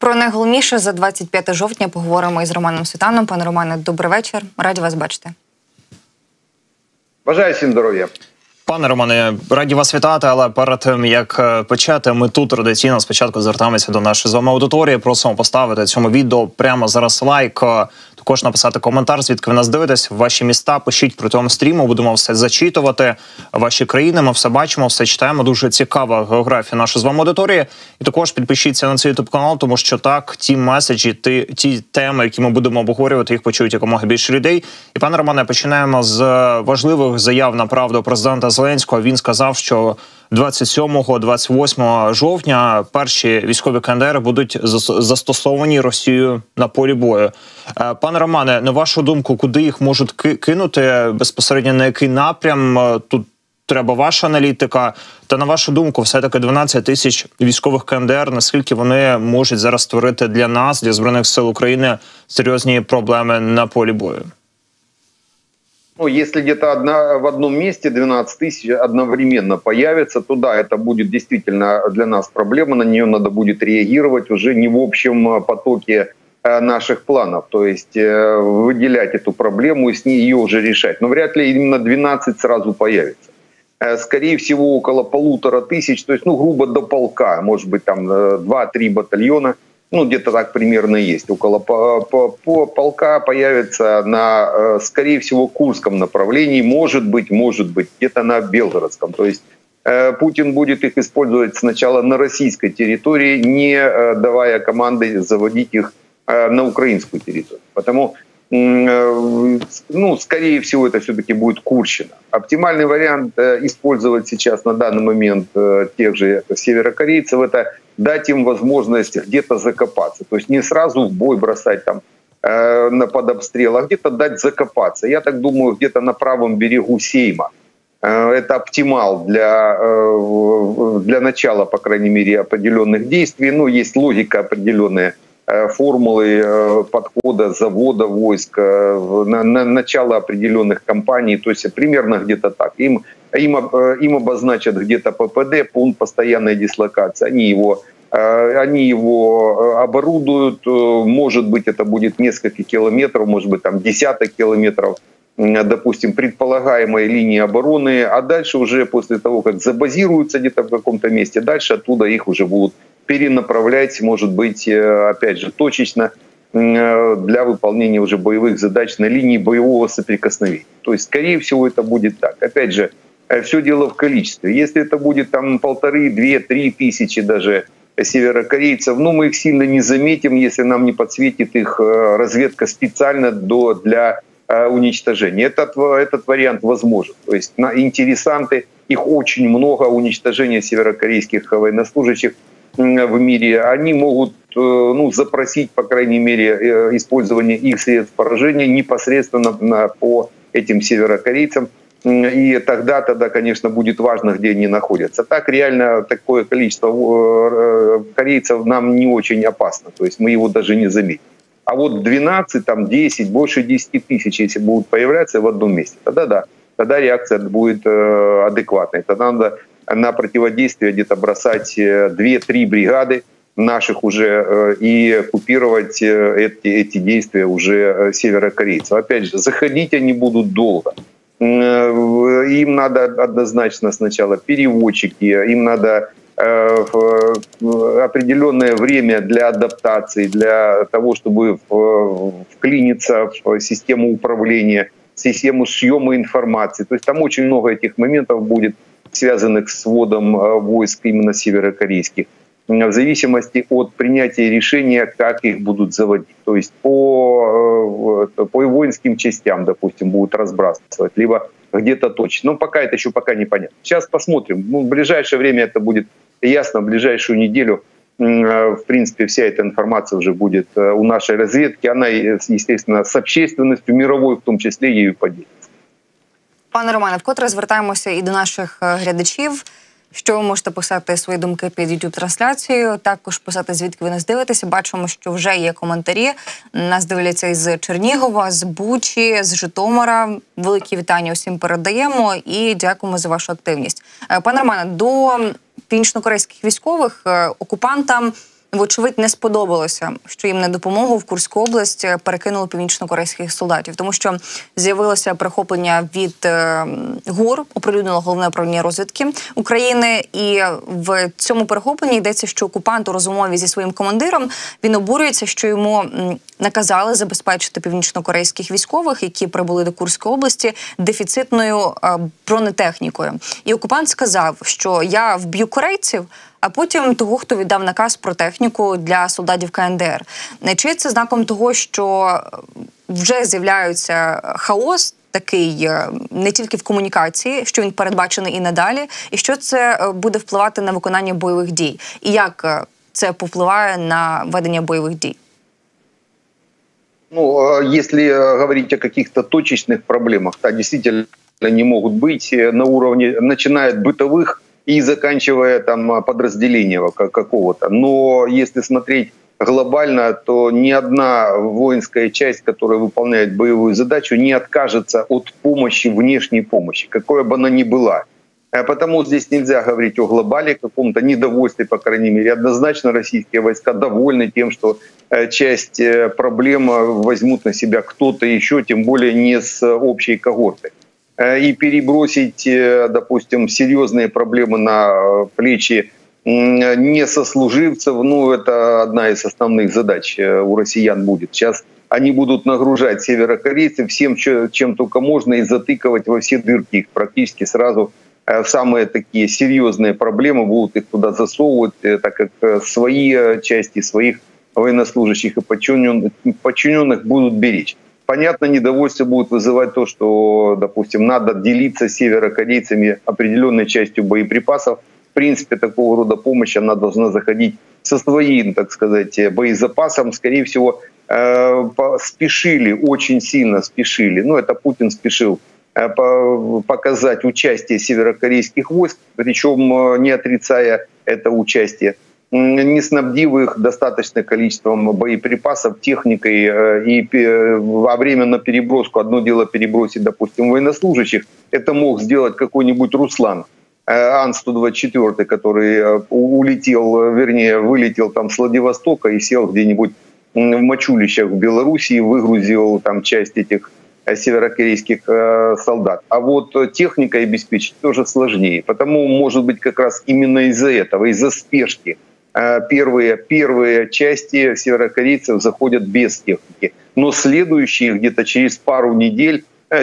Про найголовніше за 25 жовтня поговоримо із Романом Світаном. Пане Романе, добрий вечір. Раді вас бачити. Бажаю всім здоров'я. Пане Романе, раді вас вітати, але перед тим, як почати, ми тут традиційно спочатку звертаємося до нашої з вами аудиторії. Просимо поставити цьому відео прямо зараз лайк, також написати коментар, звідки ви нас дивитесь, ваші міста, пишіть протягом стріму, будемо все зачитувати, ваші країни, ми все бачимо, все читаємо, дуже цікава географія нашої з вами аудиторії. І також підпишіться на цей YouTube-канал, тому що так, ті меседжі, ті теми, які ми будемо обговорювати, їх почують якомога більше людей. І, пане Романе, починаємо з важливих заяв на правду президента Зеленського. Він сказав, що 27-28 жовтня перші військові КНДР будуть застосовані Росією на полі бою. Пане Романе, на вашу думку, куди їх можуть кинути? Безпосередньо на який напрям? Тут треба ваша аналітика. Та на вашу думку, все-таки 12 тисяч військових КНДР, наскільки вони можуть зараз створити для нас, для Збройних сил України, серйозні проблеми на полі бою? Ну, если где-то в одном месте 12 тысяч одновременно появится, то да, это будет действительно для нас проблема, на нее надо будет реагировать уже не в общем потоке наших планов, то есть выделять эту проблему и с ней ее уже решать. Но вряд ли именно 12 сразу появится. Скорее всего, около 1500, то есть, ну, грубо до полка, может быть, там 2-3 батальона. Ну, где-то так примерно есть. Около полка появится на, скорее всего, Курском направлении. Может быть, где-то на Белгородском. То есть Путин будет их использовать сначала на российской территории, не давая команды заводить их на украинскую территорию. Потому, ну, скорее всего, это все-таки будет Курщина. Оптимальный вариант использовать сейчас на данный момент тех же северокорейцев – это дать им возможность где-то закопаться. То есть не сразу в бой бросать там, под обстрел, а где-то дать закопаться. Я так думаю, где-то на правом берегу Сейма. Это оптимал для начала, по крайней мере, определенных действий. Но есть логика определенная. Формулы подхода, завода войск, на начало определенных кампаний, то есть примерно где-то так. Им обозначат где-то ППД, пункт постоянной дислокации, они его оборудуют, может быть, это будет несколько километров, может быть, там десяток километров, допустим, предполагаемой линии обороны, а дальше уже после того, как забазируются где-то в каком-то месте, дальше оттуда их уже будут перенаправлять, может быть, опять же, точечно для выполнения уже боевых задач на линии боевого соприкосновения. То есть, скорее всего, это будет так. Опять же, все дело в количестве. Если это будет там 1,5, 2, 3 тысячи даже северокорейцев, ну, мы их сильно не заметим, если нам не подсветит их разведка специально для уничтожения. Этот вариант возможен. То есть, на интересанты, их очень много, уничтожение северокорейских военнослужащих в мире, они могут, ну, запросить, по крайней мере, использование их средств поражения непосредственно по этим северокорейцам. И тогда, конечно, будет важно, где они находятся. Так реально такое количество корейцев нам не очень опасно. То есть мы его даже не заметим. А вот 12, там 10, больше 10 тысяч, если будут появляться в одном месте, тогда да, тогда реакция будет адекватной. Тогда надо на противодействие где-то бросать 2-3 бригады наших уже и купировать эти действия уже северокорейцев. Опять же, заходить они будут долго. Им надо однозначно сначала переводчики, им надо определенное время для адаптации, для того, чтобы вклиниться в систему управления, в систему съема информации. То есть там очень много этих моментов будет, связанных с вводом войск именно северокорейских, в зависимости от принятия решения, как их будут заводить. То есть по воинским частям, допустим, будут разбрасывать, либо где-то точно. Но пока это еще пока непонятно. Сейчас посмотрим. Ну, в ближайшее время это будет ясно, в ближайшую неделю, в принципе, вся эта информация уже будет у нашей разведки. Она, естественно, с общественностью мировой, в том числе, ею поделится. Пане Романе, вкотре звертаємося і до наших глядачів, що ви можете писати свої думки під YouTube-трансляцією, також писати, звідки ви нас дивитеся. Бачимо, що вже є коментарі. Нас дивляться із Чернігова, з Бучі, з Житомира. Великі вітання усім передаємо і дякуємо за вашу активність. Пане Романе, до північнокорейських військових окупантам вочевидь, не сподобалося, що їм на допомогу в Курську область перекинули північно-корейських солдатів, тому що з'явилося прихоплення від ГУР, оприлюднило Головне управління розвідки України, і в цьому перехопленні йдеться, що окупант у розмові зі своїм командиром, він обурюється, що йому наказали забезпечити північно-корейських військових, які прибули до Курської області, дефіцитною бронетехнікою. І окупант сказав, що я вб'ю корейців, а потім того, хто віддав наказ про техніку для солдатів КНДР. Чи це знаком того, що вже з'являється хаос такий не тільки в комунікації, що він передбачений і надалі, і що це буде впливати на виконання бойових дій? І як це повпливає на ведення бойових дій? Ну, если говорить о каких-то точечных проблемах, то действительно они могут быть на уровне, начиная от бытовых и заканчивая там подразделения какого-то. Но если смотреть глобально, то ни одна воинская часть, которая выполняет боевую задачу, не откажется от помощи, внешней помощи, какой бы она ни была. Потому здесь нельзя говорить о глобале каком-то недовольстве, по крайней мере. Однозначно российские войска довольны тем, что часть проблем возьмут на себя кто-то еще, тем более не с общей когорты. И перебросить, допустим, серьезные проблемы на плечи несослуживцев, ну, это одна из основных задач у россиян будет. Сейчас они будут нагружать северокорейцев всем, чем только можно, и затыкивать во все дырки их практически сразу. Самые такие серьезные проблемы будут их туда засовывать, так как свои части, своих военнослужащих и подчиненных будут беречь. Понятно, недовольство будет вызывать то, что, допустим, надо делиться с северокорейцами определенной частью боеприпасов. В принципе, такого рода помощь, она должна заходить со своим, так сказать, боезапасом. Скорее всего, спешили, очень сильно спешили. Ну, это Путин спешил показать участие северокорейских войск, причем не отрицая это участие, не снабдив их достаточным количеством боеприпасов, техникой, и во время на переброску, одно дело перебросить, допустим, военнослужащих, это мог сделать какой-нибудь Руслан, Ан-124, который улетел, вернее, вылетел там с Владивостока и сел где-нибудь в Мачулищах в Белоруссии, выгрузил там часть этих северокорейских солдат. А вот техникой обеспечить тоже сложнее. Потому, может быть, как раз именно из-за этого, из-за спешки, первые части северокорейцев заходят без техники. Но следующие где-то через пару недель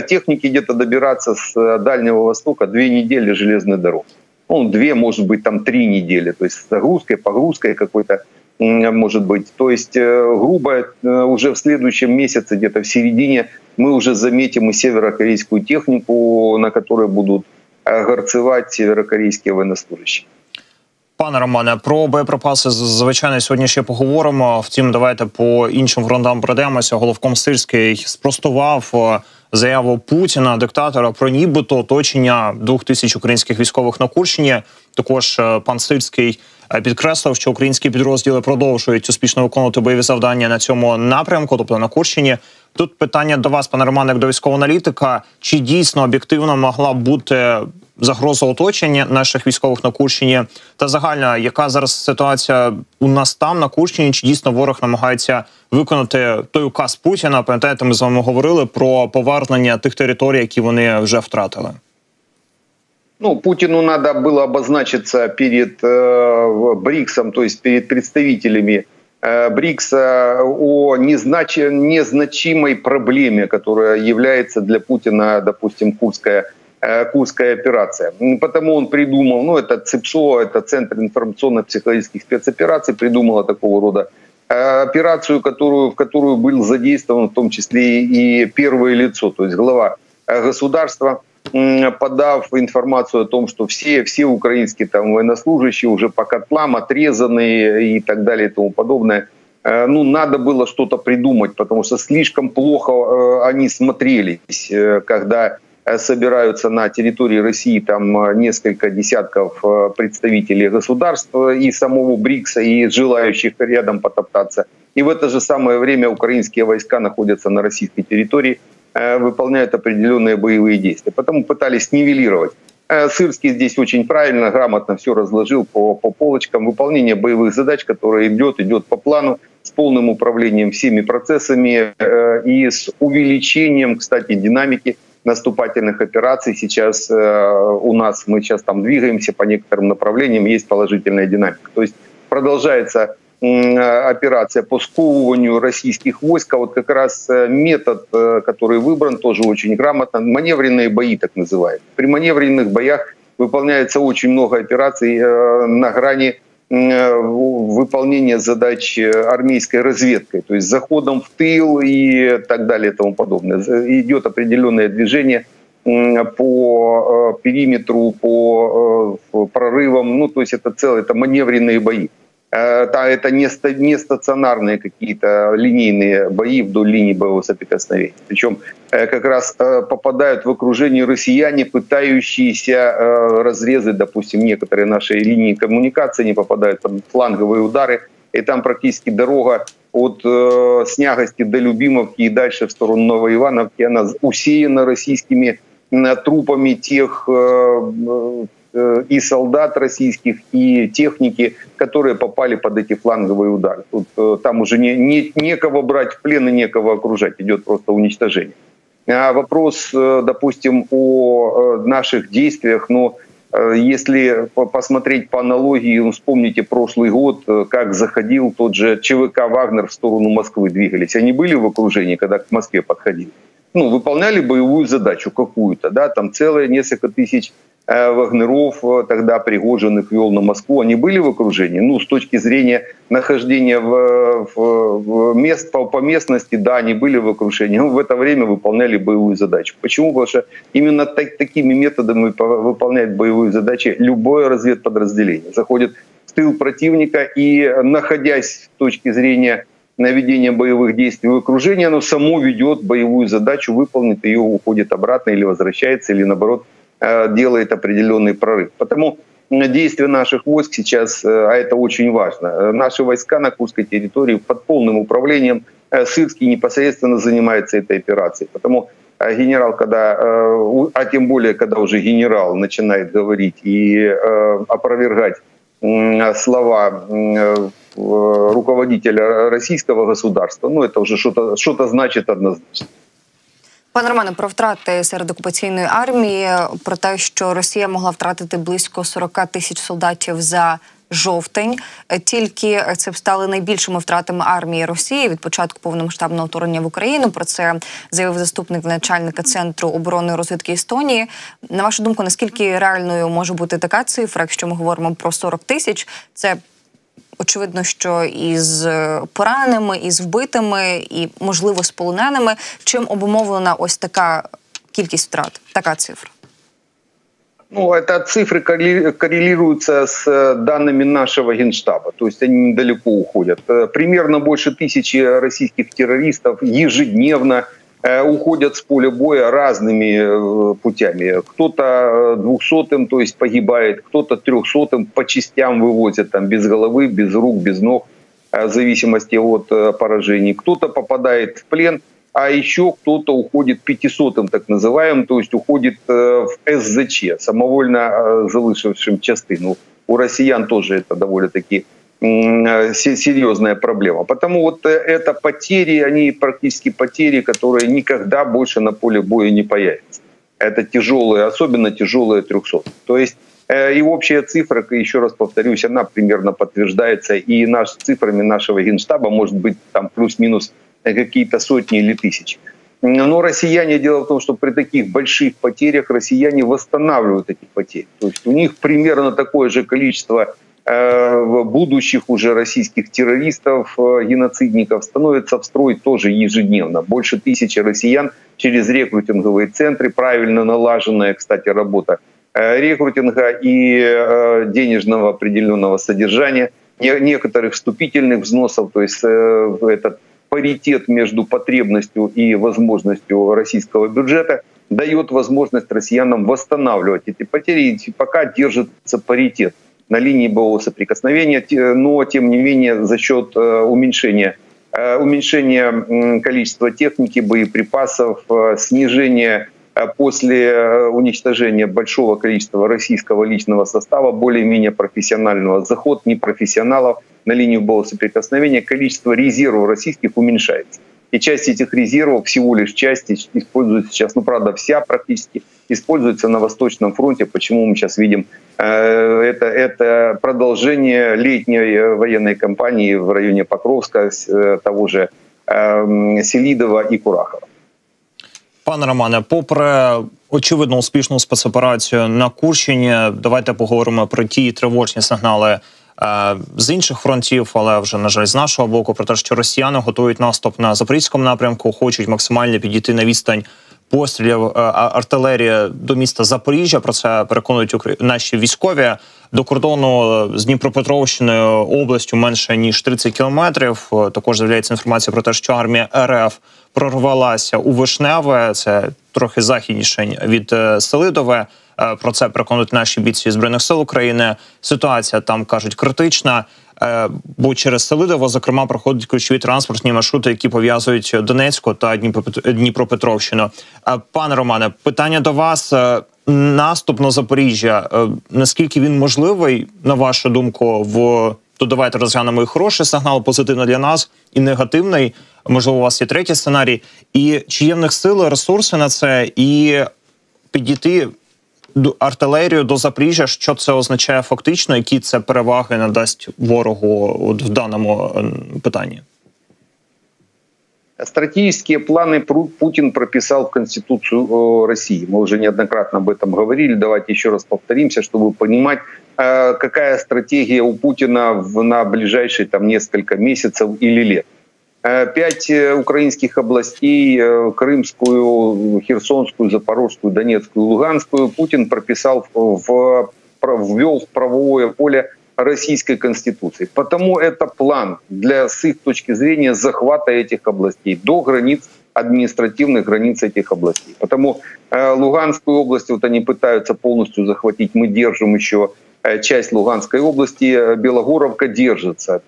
техники где-то добираться с Дальнего Востока 2 недели железной дороги. Ну, 2, может быть, там 3 недели. То есть с загрузкой, погрузкой какой-то, может быть. То есть, грубо, уже в следующем месяце, где-то в середине, мы уже заметим и северокорейскую технику, на которой будут горцевать северокорейские военнослужащие. Пане Романе, про боєприпаси, звичайно, сьогодні ще поговоримо. Втім, давайте по іншим фронтам пройдемося. Головком Сирський спростував заяву Путіна, диктатора, про нібито оточення 2000 українських військових на Курщині. Також пан Сирський підкреслив, що українські підрозділи продовжують успішно виконувати бойові завдання на цьому напрямку, тобто на Курщині. Тут питання до вас, пане Романе, як до військового аналітика. Чи дійсно об'єктивно могла бути загроза оточення наших військових на Курщині? Та загальна, яка зараз ситуація у нас там, на Курщині? Чи дійсно ворог намагається виконати той указ Путіна? Пам'ятаєте, ми з вами говорили про повернення тих територій, які вони вже втратили. Ну, Путину надо было обозначиться перед Бриксом, то есть перед представителями Брикса о незначимой проблеме, которая является для Путина, допустим, Курская операция. Потому он придумал, ну, это ЦИПСО, это Центр информационно-психологических спецопераций, придумала такого рода операцию, в которую был задействован в том числе и первое лицо, то есть глава государства, подав информацию о том, что все украинские там военнослужащие уже по котлам отрезаны и так далее и тому подобное. Ну, надо было что-то придумать, потому что слишком плохо они смотрелись, когда собираются на территории России там несколько десятков представителей государства и самого БРИКСа, и желающих рядом потоптаться. И в это же самое время украинские войска находятся на российской территории, выполняют определенные боевые действия. Поэтому пытались нивелировать. Сырский здесь очень правильно, грамотно все разложил по полочкам. Выполнение боевых задач, которое идет по плану, с полным управлением всеми процессами и с увеличением, кстати, динамики наступательных операций. Сейчас у нас, мы сейчас там двигаемся по некоторым направлениям, есть положительная динамика. То есть продолжается операция по сковыванию российских войск. А вот как раз метод, который выбран, тоже очень грамотно. Маневренные бои, так называют. При маневренных боях выполняется очень много операций на грани выполнения задач армейской разведкой. То есть заходом в тыл и так далее и тому подобное. Идет определенное движение по периметру, по прорывам. Ну, то есть это целое, это маневренные бои. Это не стационарные какие-то линейные бои вдоль линии боевого соприкосновения. Причем как раз попадают в окружение россияне, пытающиеся разрезать, допустим, некоторые наши линии коммуникации, они попадают под фланговые удары, и там практически дорога от Снягости до Любимовки и дальше в сторону Новоивановки, она усеяна российскими трупами тех и солдат российских, и техники, которые попали под эти фланговые удары. Тут, там уже некого брать в плен и некого окружать, идет просто уничтожение. А вопрос, допустим, о наших действиях, но если посмотреть по аналогии, вспомните прошлый год, как заходил тот же ЧВК «Вагнер» в сторону Москвы двигались. Они были в окружении, когда к Москве подходили? Ну, выполняли боевую задачу какую-то, да, там целые несколько тысяч вагнеров, тогда Пригожин их вел на Москву, они были в окружении? Ну, с точки зрения нахождения мест по местности, да, они были в окружении, но в это время выполняли боевую задачу. Почему? Потому что именно такими методами выполняет боевые задачи любое разведподразделение. Заходит в тыл противника и, находясь с точки зрения наведения боевых действий в окружении, оно само ведет боевую задачу, выполнит ее, уходит обратно или возвращается, или наоборот, делает определенный прорыв. Потому действия наших войск сейчас, а это очень важно, наши войска на Курской территории под полным управлением, Сырский непосредственно занимается этой операцией. Потому генерал, когда, а тем более, когда уже генерал начинает говорить и опровергать слова руководителя российского государства, ну это уже что-то значит однозначно. Пане Романе, про втрати серед окупаційної армії, про те, що Росія могла втратити близько 40 тисяч солдатів за жовтень. Тільки це стали найбільшими втратами армії Росії від початку повномасштабного вторгнення в Україну. Про це заявив заступник начальника Центру оборонної розвідки Естонії. На вашу думку, наскільки реальною може бути така цифра, якщо ми говоримо про 40 тисяч? Це очевидно, що із пораненими, із вбитими, і, можливо, з полоненими. Чим обумовлена ось така кількість втрат, така цифра? Ну, это цифры коррелируются с данными нашего Генштаба, то есть они недалеко уходят. Примерно больше 1000 российских террористов ежедневно уходят с поля боя разными путями. Кто-то 200-м, то есть погибает, кто-то 300-м, по частям вывозят там, без головы, без рук, без ног, в зависимости от поражений. Кто-то попадает в плен, а еще кто-то уходит 500-м, так называемым, то есть уходит в СЗЧ, самовольно залишившим частину. У россиян тоже это довольно-таки серьезная проблема. Потому вот это потери, они практически потери, которые никогда больше на поле боя не появятся. Это тяжелые, особенно тяжелые 300. То есть и общая цифра, еще раз повторюсь, она примерно подтверждается и цифрами нашего Генштаба, может быть там плюс-минус какие-то сотни или тысячи. Но россияне, дело в том, что при таких больших потерях россияне восстанавливают эти потери. То есть у них примерно такое же количество будущих уже российских террористов, геноцидников становится в строй тоже ежедневно. Больше 1000 россиян через рекрутинговые центры, правильно налаженная, кстати, работа рекрутинга и денежного определенного содержания, некоторых вступительных взносов, то есть этот паритет между потребностью и возможностью российского бюджета дает возможность россиянам восстанавливать эти потери, и пока держится паритет на линии боевого соприкосновения, но, тем не менее, за счет уменьшения количества техники, боеприпасов, снижения после уничтожения большого количества российского личного состава, более-менее профессионального, заход непрофессионалов на линию боесоприкосновения, количество резервов российских уменьшается. И часть этих резервов, всего лишь часть, используется сейчас, ну правда вся практически, используется на Восточном фронте. Почему мы сейчас видим это продолжение летней военной кампании в районе Покровска, того же Селидова и Курахова. Пане Романе, попри очевидно успішну спецоперацію на Курщині, давайте поговоримо про ті тривожні сигнали з інших фронтів, але вже, на жаль, з нашого боку, про те, що росіяни готують наступ на Запорізькому напрямку, хочуть максимально підійти на відстань пострілів артилерії до міста Запоріжжя. Про це переконують наші військові. До кордону з Дніпропетровщиною областю менше ніж 30 кілометрів. Також з'являється інформація про те, що армія РФ прорвалася у Вишневе, це трохи західніше від Селидове. Про це переконують наші бійці Збройних сил України. Ситуація там, кажуть, критична, бо через Селидово, зокрема, проходять ключові транспортні маршрути, які пов'язують Донецьку та Дніпропетровщину. Пане Романе, питання до вас. Наступ на Запоріжжя, наскільки він можливий, на вашу думку, то давайте розглянемо і хороший сигнал, позитивний для нас, і негативний, можливо, у вас є третій сценарій, і чи є в них сили, ресурси на це, і підійти артилерію до Запоріжжя, що це означає фактично, які це переваги надасть ворогу в даному питанні? Стратегические планы Путин прописал в Конституцию России. Мы уже неоднократно об этом говорили. Давайте еще раз повторимся, чтобы понимать, какая стратегия у Путина на ближайшие там, несколько месяцев или лет. 5 украинских областей, Крымскую, Херсонскую, Запорожскую, Донецкую, Луганскую, Путин прописал, ввел в правовое поле Российской Конституции. Потому это план для, с их точки зрения, захвата этих областей до границ, административных границ этих областей. Потому Луганскую область, вот они пытаются полностью захватить, мы держим еще часть Луганской области, Белогоровка держится.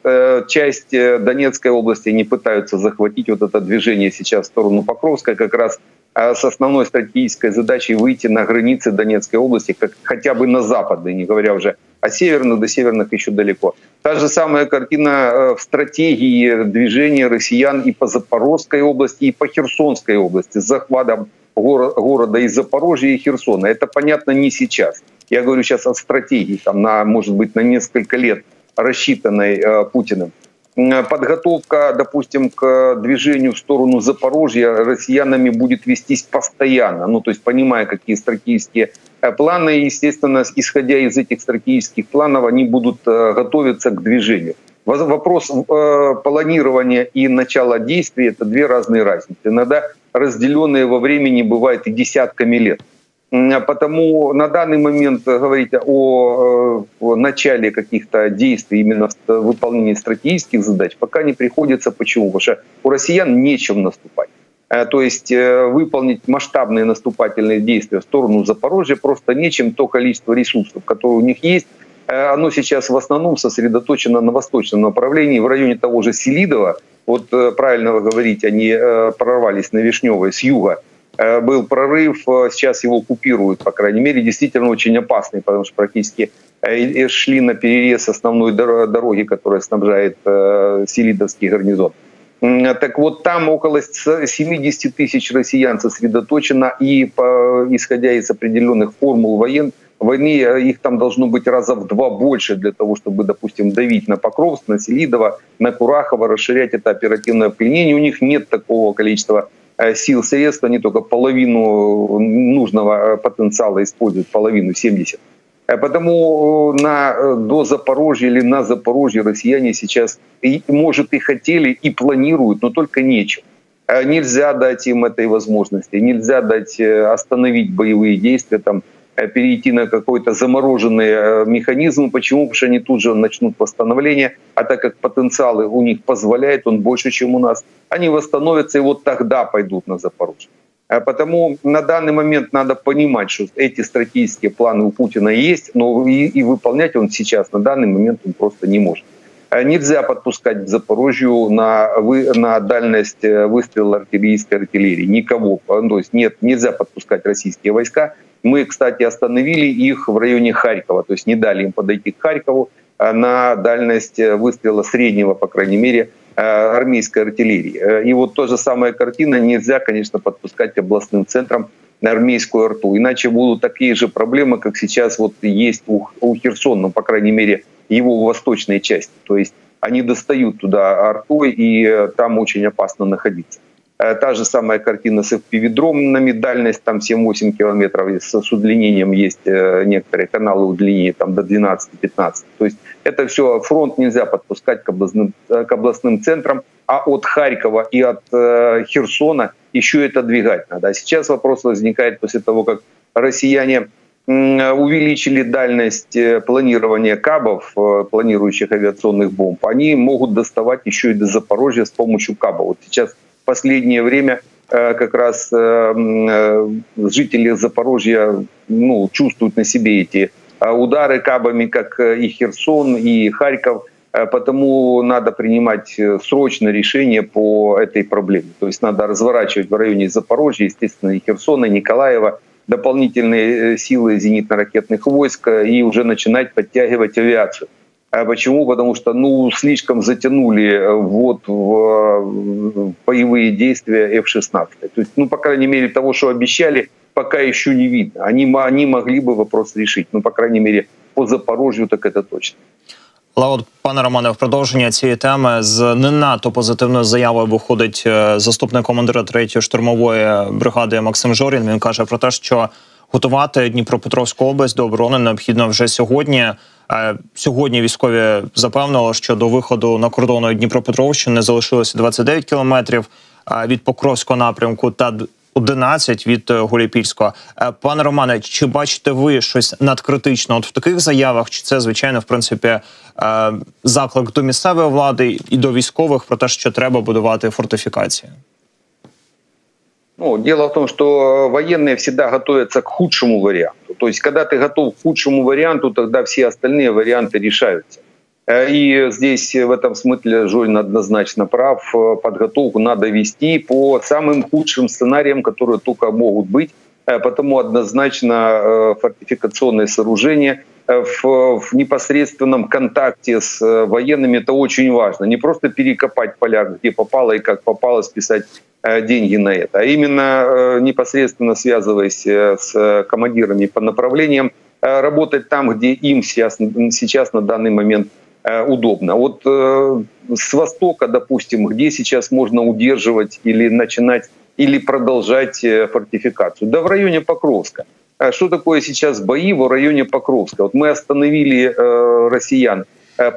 Часть Донецкой области они пытаются захватить, вот это движение сейчас в сторону Покровска, как раз с основной стратегической задачей выйти на границы Донецкой области, как, хотя бы на западные, не говоря уже о северных, до северных еще далеко. Та же самая картина в стратегии движения россиян и по Запорожской области, и по Херсонской области, с захватом города из Запорожья и Херсона. Это понятно не сейчас. Я говорю сейчас о стратегии, там, может быть, на несколько лет рассчитанной Путиным. Подготовка, допустим, к движению в сторону Запорожья россиянами будет вестись постоянно, ну то есть понимая, какие стратегические планы, естественно, исходя из этих стратегических планов, они будут готовиться к движению. Вопрос планирования и начала действий – это две разные разницы. Иногда разделенные во времени бывают и десятками лет. Потому на данный момент говорить о начале каких-то действий, именно в выполнении стратегических задач, пока не приходится. Почему? Потому что у россиян нечем наступать. То есть выполнить масштабные наступательные действия в сторону Запорожья просто нечем. То количество ресурсов, которые у них есть, оно сейчас в основном сосредоточено на восточном направлении, в районе того же Селидова. Вот правильно вы говорите, они прорвались на Вишневое с юга. Был прорыв, сейчас его купируют, по крайней мере, действительно очень опасный, потому что практически шли на перерез основной дороги, которая снабжает Селидовский гарнизон. Так вот, там около 70 тысяч россиян сосредоточено, и исходя из определенных формул войны, их там должно быть раза в 2 больше для того, чтобы, допустим, давить на Покровск, на Селидово, на Курахово, расширять это оперативное пленение. У них нет такого количества сил, средств, они только половину нужного потенциала используют, половину, 70. Потому до Запорожья или на Запорожье россияне сейчас, может, и хотели, и планируют, но только нечем. Нельзя дать им этой возможности, нельзя дать остановить боевые действия, там, перейти на какой-то замороженный механизм. Почему? Потому что они тут же начнут восстановление, а так как потенциалы у них позволяет, он больше, чем у нас, они восстановятся и вот тогда пойдут на Запорожье. Потому на данный момент надо понимать, что эти стратегические планы у Путина есть, но и выполнять он сейчас, на данный момент, он просто не может. нельзя подпускать к Запорожью на дальность выстрела артиллерийской артиллерии. Никого. То есть нет, нельзя подпускать российские войска. Мы, кстати, остановили их в районе Харькова, то есть не дали им подойти к Харькову на дальность выстрела среднего, по крайней мере, армейской артиллерии. И вот та же самая картина. Нельзя, конечно, подпускать областным центрам армейскую арту. Иначе будут такие же проблемы, как сейчас вот есть у Херсона, ну, по крайней мере, его восточной части. То есть они достают туда артой, и там очень опасно находиться. Та же самая картина с FPV-дронами, дальность там 7-8 километров, с удлинением есть некоторые каналы удлинения там, до 12-15. То есть это все фронт нельзя подпускать к областным центрам, а от Харькова и от Херсона еще это двигать надо. А сейчас вопрос возникает после того, как россияне увеличили дальность планирования кабов, планирующих авиационных бомб. Они могут доставать еще и до Запорожья с помощью каба. Вот сейчас в последнее время как раз жители Запорожья чувствуют на себе эти удары кабами, как и Херсон, и Харьков. Потому надо принимать срочно решение по этой проблеме. То есть надо разворачивать в районе Запорожья, естественно, и Херсона, и Николаева, дополнительные силы зенитно-ракетных войск и уже начинать подтягивать авиацию. Почему? Потому что слишком затянули в боевые действия F-16. То есть, по крайней мере, того, что обещали, пока еще не видно. Они могли бы вопрос решить. По крайней мере, по Запорожью так это точно. Але, пане Романе, в продовження цієї теми з не надто позитивною заявою виходить заступник командира 3-ї штурмової бригади Максим Жорин. Він каже про те, що готувати Дніпропетровську область до оборони необхідно вже сьогодні. Сьогодні військові запевнили, що до виходу на кордон Дніпропетровщини залишилося 29 кілометрів від Покровського напрямку та 11 від Гуляйпільського. Пане Романе, чи бачите ви щось надкритичне в таких заявах? Чи це, звичайно, в принципі, заклик до місцевої влади і до військових про те, що треба будувати фортифікації? Дело в том, что военные всегда готовятся к худшему варианту. То есть, когда ты готов к худшему варианту, тогда все остальные варианты решаются. И здесь в этом смысле Жорин однозначно прав. Подготовку надо вести по самым худшим сценариям, которые только могут быть. Потому однозначно фортификационные сооружения в непосредственном контакте с военными – это очень важно. Не просто перекопать поля, где попало и как попало, списать деньги на это, а именно непосредственно связываясь с командирами по направлениям, работать там, где им сейчас на данный момент удобно. Вот с востока, допустим, где сейчас можно удерживать или начинать, или продолжать фортификацию? Да в районе Покровска. Что такое сейчас бои в районе Покровска? Вот мы остановили россиян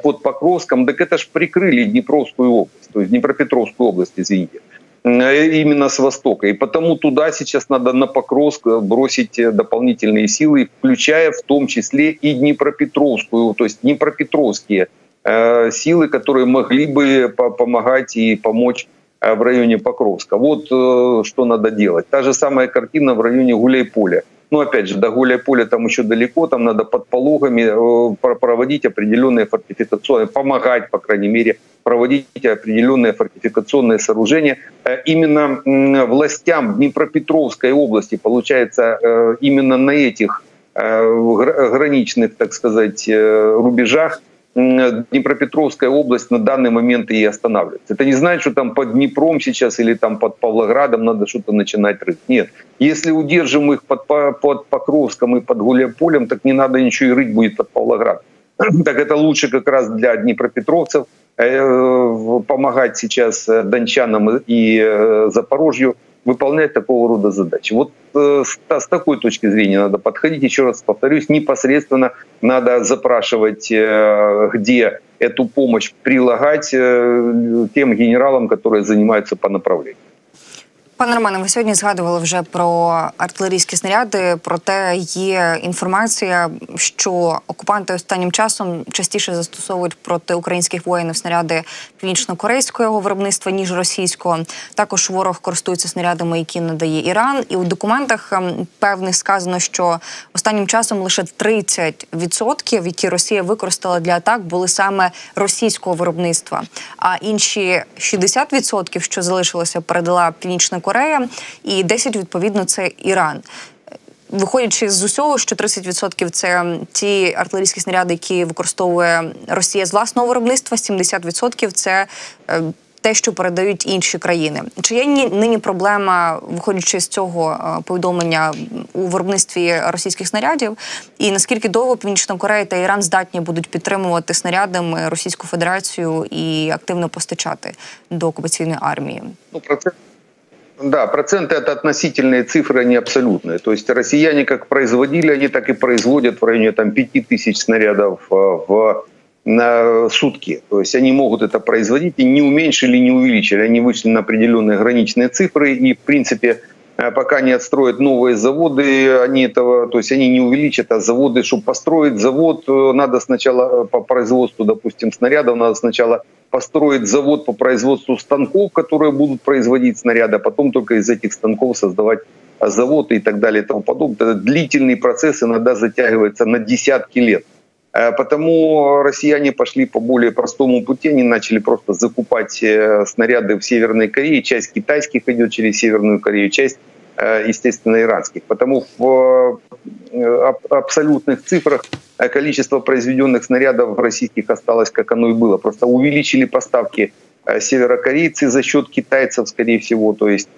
под Покровском, так это ж прикрыли Днепровскую область, то есть Днепропетровскую область, извините, именно с востока. И потому туда сейчас надо на Покровск бросить дополнительные силы, включая в том числе и Днепропетровскую, то есть днепропетровские силы, которые могли бы помогать и помочь в районе Покровска. Вот что надо делать. Та же самая картина в районе Гуляйполя. Но опять же, до Гуляйполя там еще далеко, там надо под пологами проводить определенные фортификационные, помогать, по крайней мере, проводить определенные фортификационные сооружения. Именно властям Днепропетровской области, получается, именно на этих граничных, так сказать, рубежах Днепропетровская область на данный момент и останавливается. Это не значит, что там под Днепром сейчас или там под Павлоградом надо что-то начинать рыть. Нет. Если удержим их под Покровском и под Гуляйполем, так не надо ничего и рыть будет под Павлоградом. Так это лучше как раз для днепропетровцев помогать сейчас дончанам и Запорожью выполнять такого рода задачи. Вот с такой точки зрения надо подходить. Еще раз повторюсь, непосредственно надо запрашивать, где эту помощь прилагать тем генералам, которые занимаются по направлению. Пане Романе, ви сьогодні згадували вже про артилерійські снаряди, проте є інформація, що окупанти останнім часом частіше застосовують проти українських воїнів снаряди північно-корейського виробництва, ніж російського. Також ворог користується снарядами, які надає Іран. І у документах певних сказано, що останнім часом лише 30%, які Росія використала для атак, були саме російського виробництва. А інші 60%, що залишилося, передала Північна Корея, і 10% відповідно це Іран. Виходячи з усього, що 30% це ті артилерійські снаряди, які використовує Росія з власного виробництва, 70% це те, що передають інші країни. Чи є нині проблема, виходячи з цього повідомлення, у виробництві російських снарядів? І наскільки довго Північна Корея та Іран здатні будуть підтримувати снарядами Російську Федерацію і активно постачати до окупаційної армії? Ну, да, проценты – это относительные цифры, они абсолютные. То есть россияне как производили, они так и производят в районе 5000 снарядов на сутки. То есть они могут это производить и не уменьшили, не увеличили. Они вышли на определенные граничные цифры и, в принципе, пока не отстроят новые заводы, они не увеличат, а заводы, чтобы построить завод, надо сначала по производству, допустим, снарядов, надо сначала построить завод по производству станков, которые будут производить снаряды, а потом только из этих станков создавать заводы и так далее и тому подобное. Это длительный процесс, иногда затягивается на десятки лет. Потому россияне пошли по более простому пути, они начали просто закупать снаряды в Северной Корее, часть китайских идет через Северную Корею, часть, естественно, иранских. Потому в абсолютных цифрах количество произведенных снарядов российских осталось, как оно и было. Просто увеличили поставки северокорейцы за счет китайцев, скорее всего. То есть,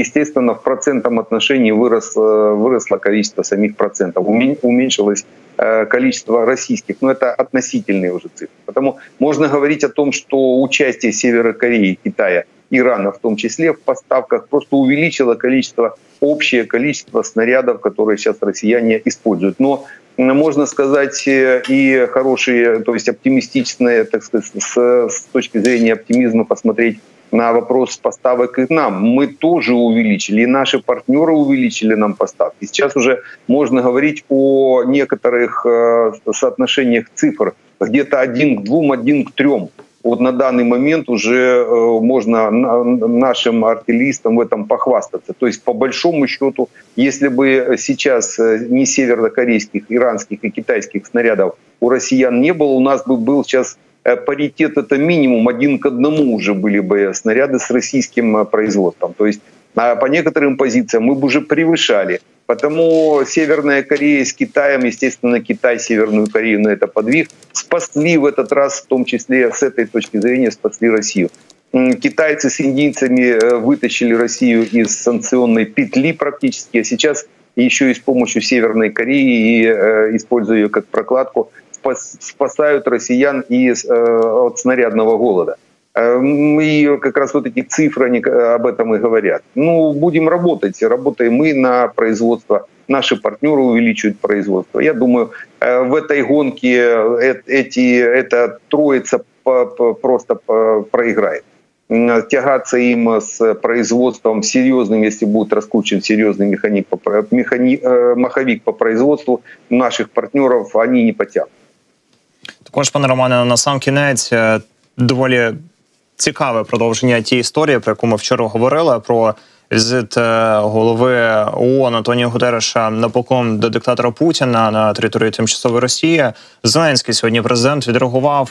естественно, в процентном отношении выросло количество самих процентов, уменьшилось количество российских. Но это относительные уже цифры. Поэтому можно говорить о том, что участие Северной Кореи, Китая, Ирана в том числе в поставках просто увеличило общее количество снарядов, которые сейчас россияне используют. Но можно сказать и хорошие, то есть оптимистичные, так сказать, с точки зрения оптимизма посмотреть на вопрос поставок и к нам. Мы тоже увеличили, и наши партнеры увеличили нам поставки. Сейчас уже можно говорить о некоторых соотношениях цифр, где-то 1 к 2, 1 к 3. Вот на данный момент уже можно нашим артиллеристам в этом похвастаться. То есть, по большому счету, если бы сейчас не северокорейских, иранских и китайских снарядов у россиян не было, у нас бы был сейчас паритет, это минимум 1 к 1 уже были бы снаряды с российским производством. То есть, по некоторым позициям мы бы уже превышали. Потому Северная Корея с Китаем, естественно, Китай Северную Корею на это подвиг, спасли в этот раз, в том числе с этой точки зрения, спасли Россию. Китайцы с индийцами вытащили Россию из санкционной петли практически, а сейчас еще и с помощью Северной Кореи, и используя ее как прокладку, спасают россиян и от снарядного голода. И как раз вот эти цифры, они об этом и говорят. Ну, будем работать. Работаем мы на производство. Наши партнеры увеличивают производство. Я думаю, в этой гонке эта троица просто проиграет. Тягаться им с производством серьезным, если будет раскручен серьезный маховик по производству наших партнеров, они не потянут. Також, пане Романе, на сам кінець, доволі цікаве продовження тієї історії, про яку ми вчора говорили, про візит голови ООН Антоніо Гутерреша на поклон до диктатора Путіна на території тимчасової Росії. Зеленський, сьогодні президент, відреагував,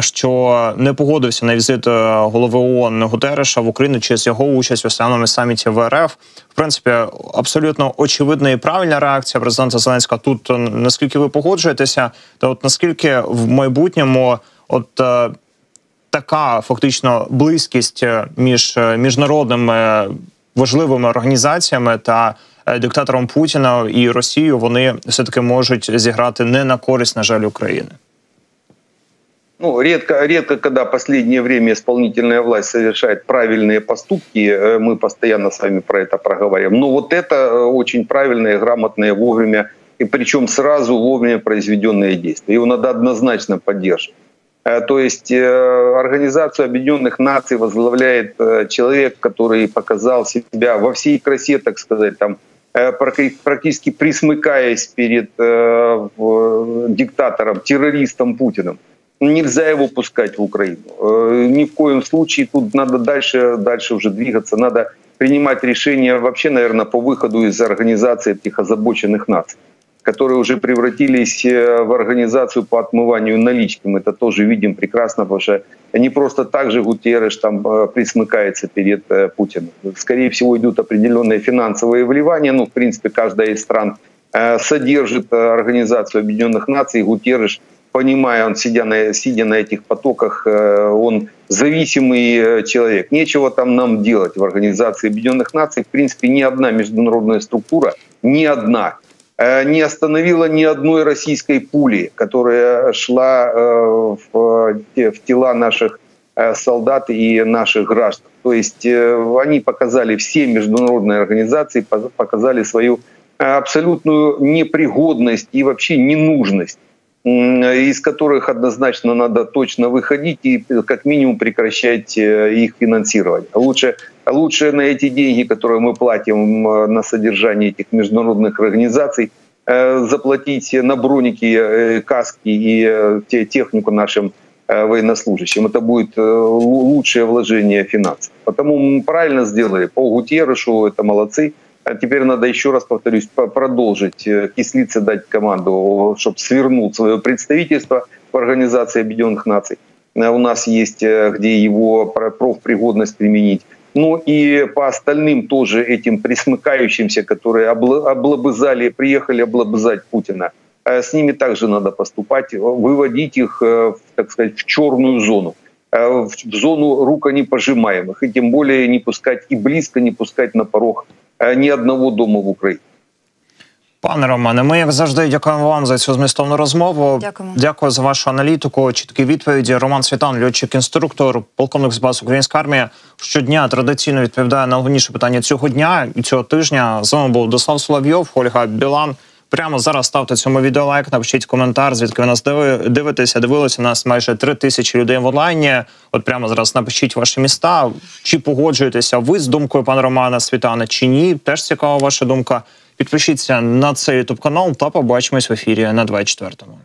що не погодився на візит голови ООН Гутерреша в Україну через його участь у самому саміті в РФ. В принципі, абсолютно очевидна і правильна реакція президента Зеленського. Тут наскільки ви погоджуєтеся, та от наскільки в майбутньому така фактично близькість між міжнародними важливими організаціями та диктатором Путіна і Росією, вони все-таки можуть зіграти не на користь, на жаль, України? Ну, редко, когда в последнее время исполнительная власть совершает правильные поступки, мы постоянно с вами про это проговариваем, но вот это очень правильное, грамотное, вовремя, и причем сразу вовремя произведенные действия. Его надо однозначно поддерживать. То есть Организацию Объединенных Наций возглавляет человек, который показал себя во всей красе, так сказать, там, практически присмыкаясь перед диктатором, террористом Путиным. Нельзя его пускать в Украину. Ни в коем случае. Тут надо дальше уже двигаться. Надо принимать решения вообще, наверное, по выходу из организации этих озабоченных наций, которые уже превратились в организацию по отмыванию налички. Мы это тоже видим прекрасно, потому что не просто так же Гутерреш там присмыкается перед Путиным. Скорее всего, идут определенные финансовые вливания. Ну, в принципе, каждая из стран содержит Организацию Объединенных Наций. Гутерреш, понимая, он сидя на этих потоках, он зависимый человек. Нечего там нам делать в Организации Объединенных Наций. В принципе, ни одна международная структура, ни одна не остановила ни одной российской пули, которая шла в тела наших солдат и наших граждан. То есть они показали, все международные организации показали свою абсолютную непригодность и вообще ненужность, из которых однозначно надо точно выходить и как минимум прекращать их финансировать. Лучше на эти деньги, которые мы платим на содержание этих международных организаций, заплатить на броники, каски и технику нашим военнослужащим. Это будет лучшее вложение финансов. Потому мы правильно сделали. По Гутеррешу это молодцы. А теперь надо, еще раз повторюсь, продолжить кислиться, дать команду, чтобы свернул свое представительство в Организации Объединенных Наций. У нас есть где его профпригодность применить. Ну и по остальным тоже этим присмыкающимся, которые приехали облобызать Путина, с ними также надо поступать, выводить их, так сказать, в черную зону, в зону руконепожимаемых, и тем более не пускать и близко не пускать на порог ні одного дому в Україні. Пане Романе, ми, як завжди, дякуємо вам за цю змістовну розмову. Дякую за вашу аналітику, чіткі відповіді. Роман Світан, льотчик-інструктор, полковник з баз Українська армія, щодня традиційно відповідає на головніші питання цього дня і цього тижня. З вами був Дослав Соловйов, Ольга Білан. Прямо зараз ставте цьому відео лайк, напишіть коментар, звідки ви нас дивитеся. Дивилося нас майже 3000 людей в онлайні. От прямо зараз напишіть ваші міста. Чи погоджуєтеся ви з думкою пана Романа Світана, чи ні? Теж цікава ваша думка. Підпишіться на цей YouTube-канал та побачимось в ефірі на 24-му.